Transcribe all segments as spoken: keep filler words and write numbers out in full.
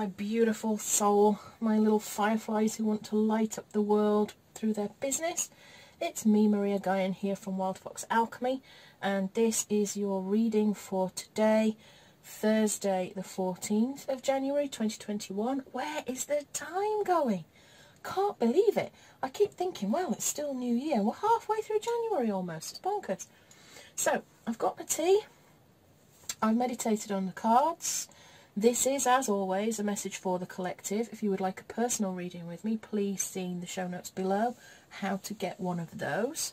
my beautiful soul, my little fireflies who want to light up the world through their business. It's me, Maria Gaian, here from Wild Fox Alchemy, and this is your reading for today, Thursday the fourteenth of January twenty twenty-one. Where is the time going? Can't believe it. I keep thinking, well, it's still New Year. We're halfway through January almost. It's bonkers. So, I've got my tea. I've meditated on the cards. This is, as always, a message for the collective. If you would like a personal reading with me, please see the show notes below how to get one of those.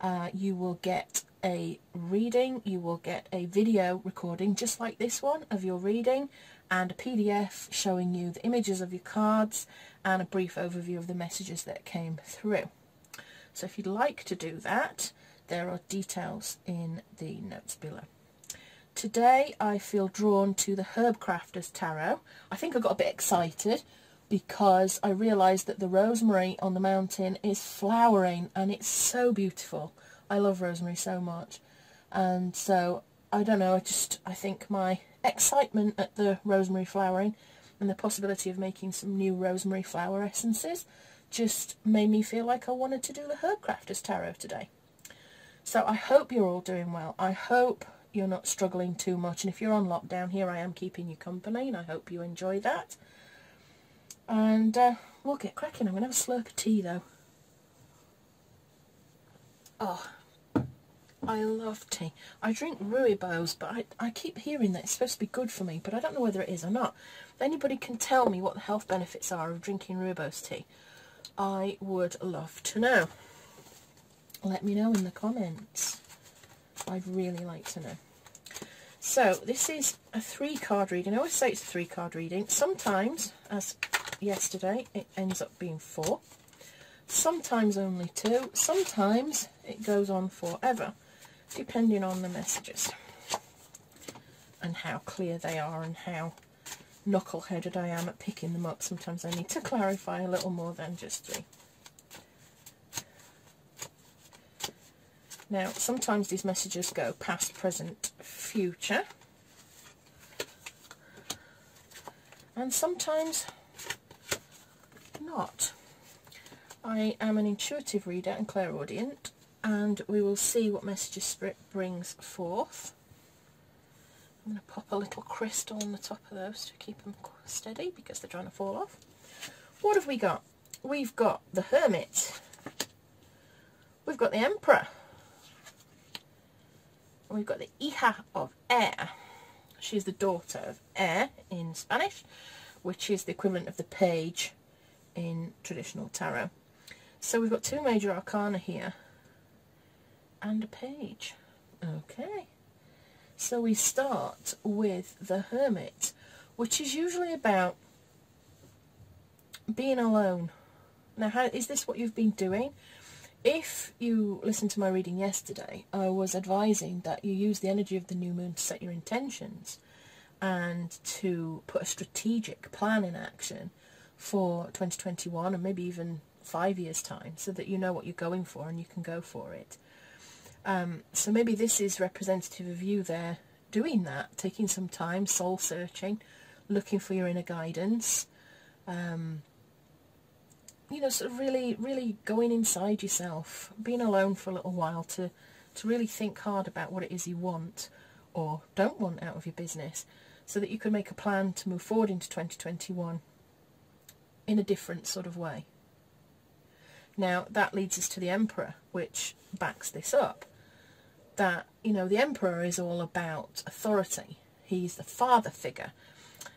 Uh, you will get a reading, you will get a video recording just like this one of your reading, and a P D F showing you the images of your cards and a brief overview of the messages that came through. So if you'd like to do that, there are details in the notes below. Today I feel drawn to the Herbcrafter's Tarot. I think I got a bit excited because I realised that the rosemary on the mountain is flowering and it's so beautiful. I love rosemary so much, and so I don't know, I just I think my excitement at the rosemary flowering and the possibility of making some new rosemary flower essences just made me feel like I wanted to do the Herbcrafter's Tarot today. So I hope you're all doing well. I hope you're not struggling too much, and if you're on lockdown, here I am keeping you company, and I hope you enjoy that. And uh, we'll get cracking. I'm going to have a slurp of tea though. Oh, I love tea. I drink rooibos, but I, I keep hearing that it's supposed to be good for me, but I don't know whether it is or not. If anybody can tell me what the health benefits are of drinking rooibos tea, I would love to know. Let me know in the comments. I'd really like to know. So this is a three card reading. I always say it's a three card reading. Sometimes, as yesterday, it ends up being four. Sometimes only two. Sometimes it goes on forever, depending on the messages and how clear they are and how knuckle-headed I am at picking them up. Sometimes I need to clarify a little more than just three. Now, sometimes these messages go past, present, future, and sometimes not. I am an intuitive reader and clairaudient, and we will see what messages Spirit brings forth. I'm going to pop a little crystal on the top of those to keep them steady because they're trying to fall off. What have we got? We've got the Hermit. We've got the Emperor. We've got the Iha of Air. She's the daughter of Air in Spanish, which is the equivalent of the page in traditional tarot. So we've got two major arcana here and a page. Okay, so we start with the Hermit, which is usually about being alone. Now, how, is this what you've been doing? If you listened to my reading yesterday, I was advising that you use the energy of the new moon to set your intentions and to put a strategic plan in action for twenty twenty-one and maybe even five years' time, so that you know what you're going for and you can go for it. Um, so maybe this is representative of you there doing that, taking some time, soul searching, looking for your inner guidance, um, you know, sort of really, really going inside yourself, being alone for a little while to, to really think hard about what it is you want or don't want out of your business, so that you can make a plan to move forward into twenty twenty-one in a different sort of way. Now, that leads us to the Emperor, which backs this up. That, you know, the Emperor is all about authority. He's the father figure.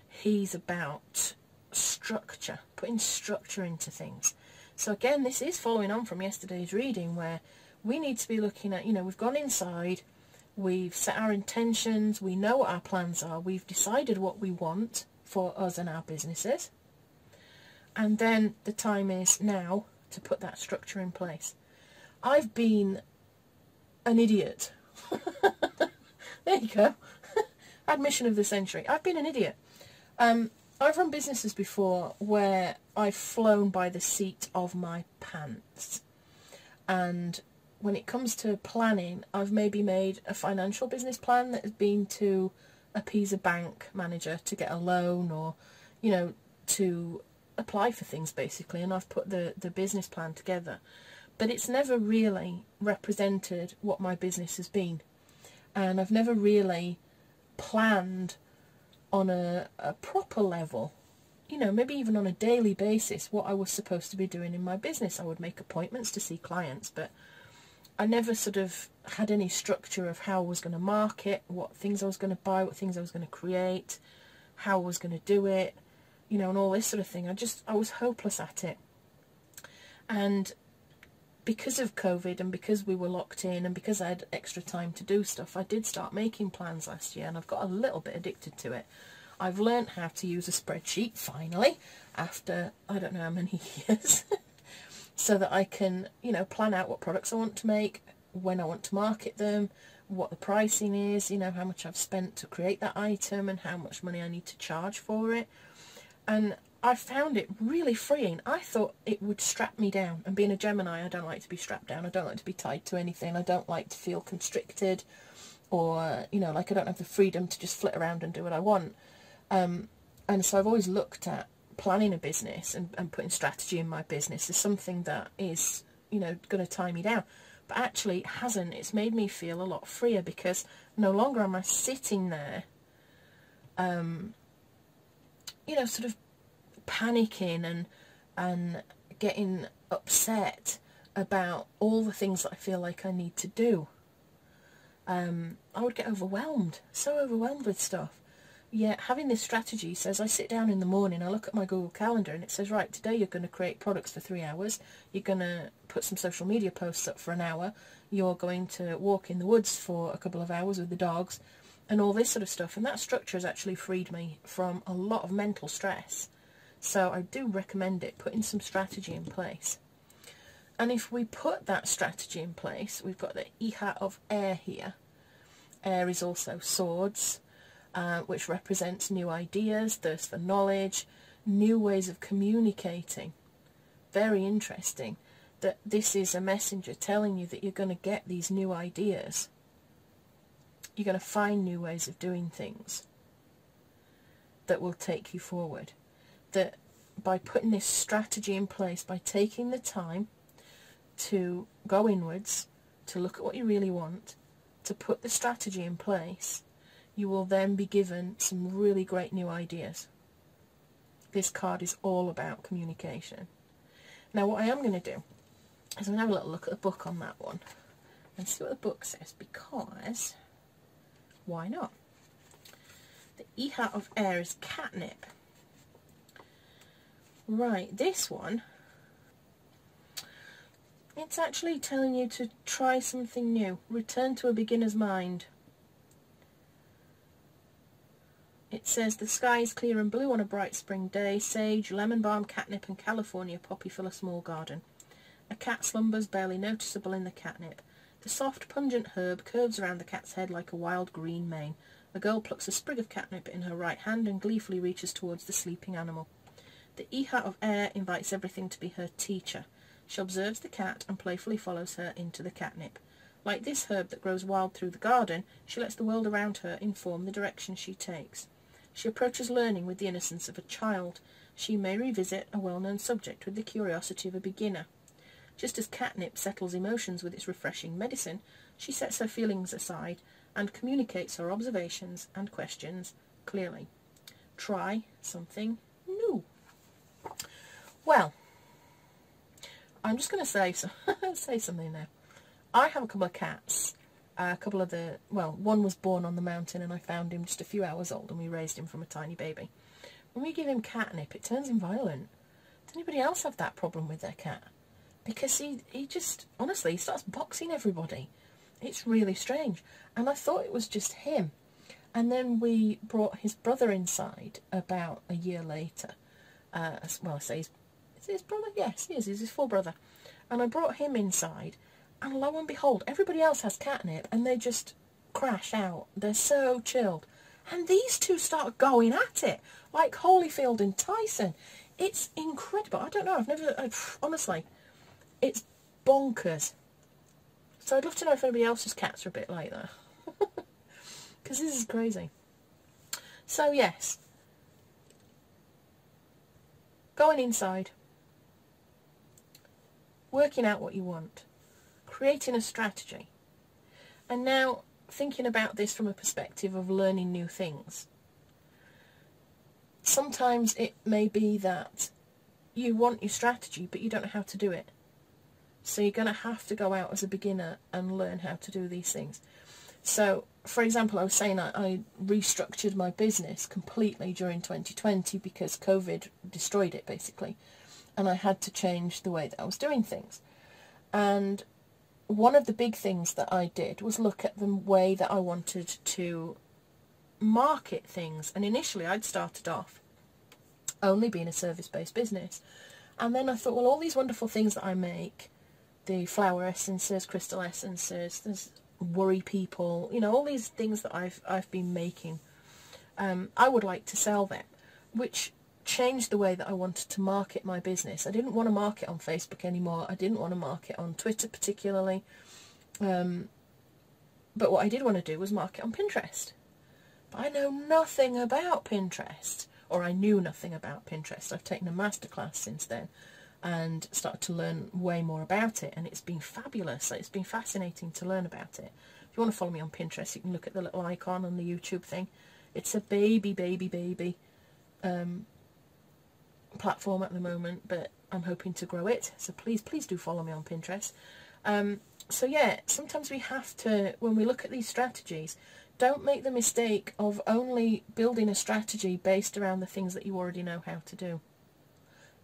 He's about structure, putting structure into things. So again, this is following on from yesterday's reading, where we need to be looking at, you know, we've gone inside, we've set our intentions, we know what our plans are, we've decided what we want for us and our businesses, and then the time is now to put that structure in place. I've been an idiot. There you go. Admission of the century. I've been an idiot. Um, I've run businesses before where I've flown by the seat of my pants. And when it comes to planning, I've maybe made a financial business plan that has been to appease a bank manager to get a loan, or you know, to apply for things basically, and I've put the, the business plan together. But it's never really represented what my business has been. And I've never really planned on a, a proper level, you know, maybe even on a daily basis, what I was supposed to be doing in my business. I would make appointments to see clients, but I never sort of had any structure of how I was going to market, what things I was going to buy, what things I was going to create, how I was going to do it, you know, and all this sort of thing. I just, I was hopeless at it. And because of COVID and because we were locked in and because I had extra time to do stuff, I did start making plans last year, and I've got a little bit addicted to it. I've learned how to use a spreadsheet finally after I don't know how many years so that I can, you know, plan out what products I want to make, when I want to market them, what the pricing is, you know, how much I've spent to create that item and how much money I need to charge for it. And I found it really freeing. I thought it would strap me down, and being a Gemini, I don't like to be strapped down. I don't like to be tied to anything. I don't like to feel constricted, or, you know, like I don't have the freedom to just flit around and do what I want. Um, and so I've always looked at planning a business and, and putting strategy in my business as something that is, you know, going to tie me down. But actually it hasn't. It's made me feel a lot freer, because no longer am I sitting there, um, you know, sort of panicking and, and getting upset about all the things that I feel like I need to do. Um, I would get overwhelmed, so overwhelmed with stuff. Yet having this strategy says I sit down in the morning, I look at my Google Calendar, and it says, right, today you're going to create products for three hours, you're going to put some social media posts up for an hour, you're going to walk in the woods for a couple of hours with the dogs, and all this sort of stuff. And that structure has actually freed me from a lot of mental stress. So I do recommend it, putting some strategy in place. And if we put that strategy in place, we've got the Iha of Air here. Air is also swords. Uh, which represents new ideas, thirst for knowledge, new ways of communicating. Very interesting that this is a messenger telling you that you're going to get these new ideas. You're going to find new ways of doing things that will take you forward. That by putting this strategy in place, by taking the time to go inwards, to look at what you really want, to put the strategy in place, you will then be given some really great new ideas. This card is all about communication. Now what I am going to do is I'm going to have a little look at the book on that one and see what the book says, because why not? The Iha of Air is catnip. Right, this one, it's actually telling you to try something new, return to a beginner's mind. It says the sky is clear and blue on a bright spring day. Sage, lemon balm, catnip and California poppy fill a small garden. A cat slumbers, barely noticeable in the catnip. The soft, pungent herb curves around the cat's head like a wild green mane. A girl plucks a sprig of catnip in her right hand and gleefully reaches towards the sleeping animal. The Iha of Air invites everything to be her teacher. She observes the cat and playfully follows her into the catnip. Like this herb that grows wild through the garden, she lets the world around her inform the direction she takes. She approaches learning with the innocence of a child. She may revisit a well-known subject with the curiosity of a beginner. Just as catnip settles emotions with its refreshing medicine, she sets her feelings aside and communicates her observations and questions clearly. Try something new. Well, I'm just going to say, so say something now. I have a couple of cats. Uh, a couple of the, well, one was born on the mountain and I found him just a few hours old and we raised him from a tiny baby. When we give him catnip, it turns him violent. Does anybody else have that problem with their cat? Because he, he just, honestly, he starts boxing everybody. It's really strange. And I thought it was just him. And then we brought his brother inside about a year later. Uh, well, I say his, is his brother? Yes, he is. He's his full brother. And I brought him inside. And lo and behold, everybody else has catnip and they just crash out. They're so chilled. And these two start going at it, like Holyfield and Tyson. It's incredible. I don't know. I've never, I've, honestly, it's bonkers. So I'd love to know if anybody else's cats are a bit like that. Because this is crazy. So yes, Going inside, working out what you want, creating a strategy, and now thinking about this from a perspective of learning new things. Sometimes it may be that you want your strategy but you don't know how to do it. So you're going to have to go out as a beginner and learn how to do these things. So, for example, I was saying I, I restructured my business completely during twenty twenty because COVID destroyed it, basically. And I had to change the way that I was doing things. And one of the big things that I did was look at the way that I wanted to market things. And initially I'd started off only being a service-based business. And then I thought, well, all these wonderful things that I make, the flower essences, crystal essences, there's worry people, you know, all these things that I've, I've been making, um, I would like to sell them, which changed the way that I wanted to market my business. I didn't want to market on Facebook anymore. I didn't want to market on Twitter particularly. Um, but what I did want to do was market on Pinterest. But I know nothing about Pinterest. Or I knew nothing about Pinterest. I've taken a masterclass since then and started to learn way more about it, and it's been fabulous. So it's been fascinating to learn about it. If you want to follow me on Pinterest, you can look at the little icon on the YouTube thing. It's a baby, baby, baby um, platform at the moment, but I'm hoping to grow it. So please, please do follow me on Pinterest. Um, so yeah, sometimes we have to, when we look at these strategies, don't make the mistake of only building a strategy based around the things that you already know how to do.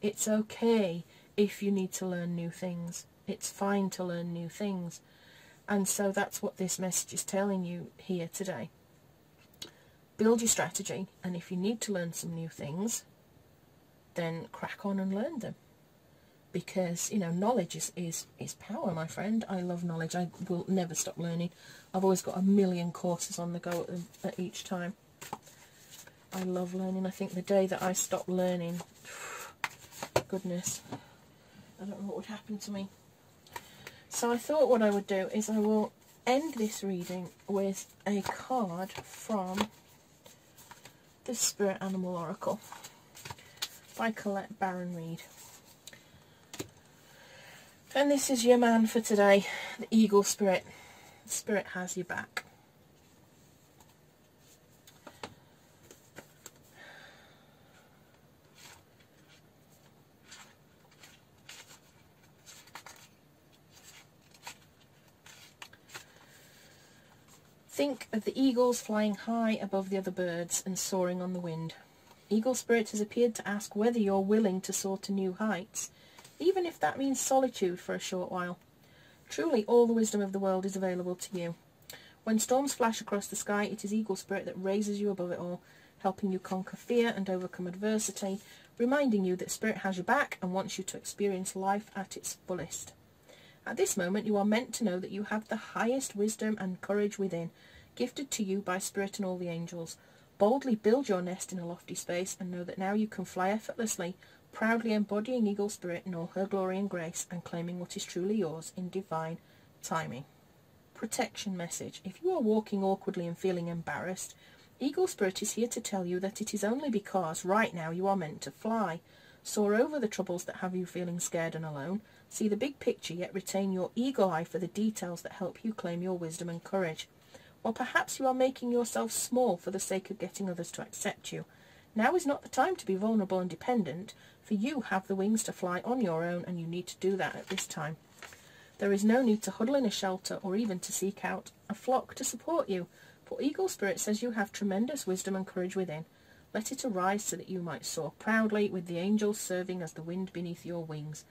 It's okay if you need to learn new things. It's fine to learn new things. And so that's what this message is telling you here today. Build your strategy, and if you need to learn some new things, then crack on and learn them. Because, you know, knowledge is, is, is power, my friend. I love knowledge. I will never stop learning. I've always got a million courses on the go at, at each time. I love learning. I think the day that I stop learning, goodness, I don't know what would happen to me. So I thought what I would do is I will end this reading with a card from the Spirit Animal Oracle by Colette Baron Reid. And this is your man for today, the eagle spirit. Spirit has your back. Think of the eagles flying high above the other birds and soaring on the wind. Eagle spirit has appeared to ask whether you're willing to soar to new heights, even if that means solitude for a short while. Truly, all the wisdom of the world is available to you. When storms flash across the sky, it is eagle spirit that raises you above it all, helping you conquer fear and overcome adversity, reminding you that spirit has your back and wants you to experience life at its fullest. At this moment, you are meant to know that you have the highest wisdom and courage within, gifted to you by spirit and all the angels. Boldly build your nest in a lofty space and know that now you can fly effortlessly, proudly embodying eagle spirit in all her glory and grace, and claiming what is truly yours in divine timing. Protection message. If you are walking awkwardly and feeling embarrassed, eagle spirit is here to tell you that it is only because right now you are meant to fly. Soar over the troubles that have you feeling scared and alone. See the big picture, yet retain your eagle eye for the details that help you claim your wisdom and courage. Or perhaps you are making yourself small for the sake of getting others to accept you. Now is not the time to be vulnerable and dependent, for you have the wings to fly on your own, and you need to do that at this time. There is no need to huddle in a shelter or even to seek out a flock to support you, for eagle spirit says you have tremendous wisdom and courage within. Let it arise so that you might soar proudly, with the angels serving as the wind beneath your wings.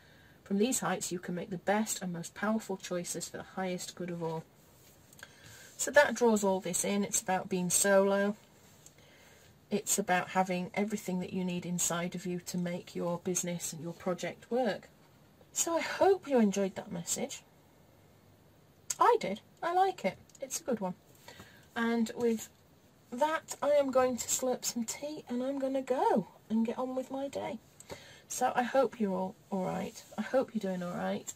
From these heights you can make the best and most powerful choices for the highest good of all. So that draws all this in. It's about being solo. It's about having everything that you need inside of you to make your business and your project work. So I hope you enjoyed that message. I did. I like it. It's a good one. And with that, I am going to slurp some tea and I'm going to go and get on with my day. So I hope you're all alright. I hope you're doing alright.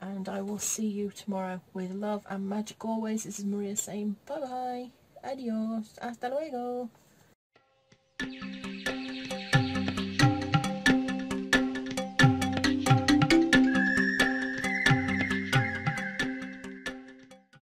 And I will see you tomorrow. With love and magic always. This is Maria saying bye-bye. Adios. Hasta luego.